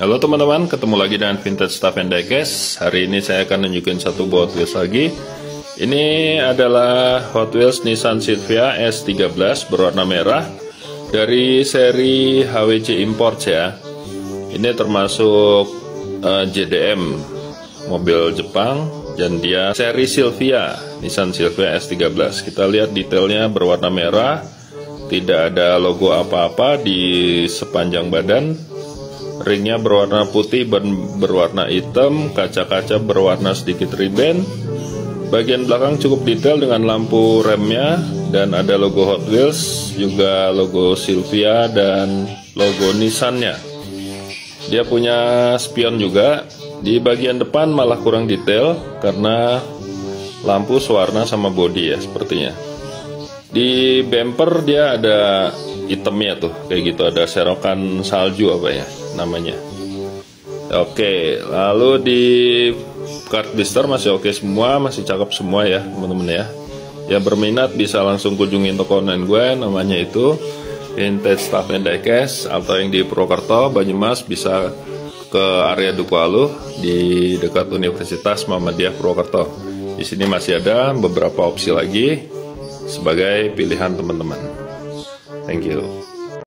Halo teman-teman, ketemu lagi dengan Vintage Stuff and Diecast. Hari ini saya akan nunjukin satu Hot Wheels lagi. Ini adalah Hot Wheels Nissan Silvia S13 berwarna merah dari seri HW J-Imports ya. Ini termasuk JDM, mobil Jepang, dan dia seri Silvia, Nissan Silvia S13. Kita lihat detailnya berwarna merah, tidak ada logo apa-apa di sepanjang badan. Ringnya berwarna putih, ban berwarna hitam, kaca-kaca berwarna sedikit riben. Bagian belakang cukup detail dengan lampu remnya, dan ada logo Hot Wheels, juga logo Silvia dan logo Nissan-nya. Dia punya spion juga. Di bagian depan malah kurang detail karena lampu sewarna sama bodi ya sepertinya. Di bumper dia ada hitamnya tuh, kayak gitu, ada serokan salju apa ya namanya. Oke, lalu di card blister masih oke semua, masih cakep semua ya teman-teman ya. Yang berminat bisa langsung kunjungi toko online gue, namanya itu Vintage Stuff and Diecast, atau yang di Purwokerto, Banyumas bisa ke area Duku Aluh di dekat Universitas Muhammadiyah Purwokerto. Di sini masih ada beberapa opsi lagi sebagai pilihan teman-teman. Thank you.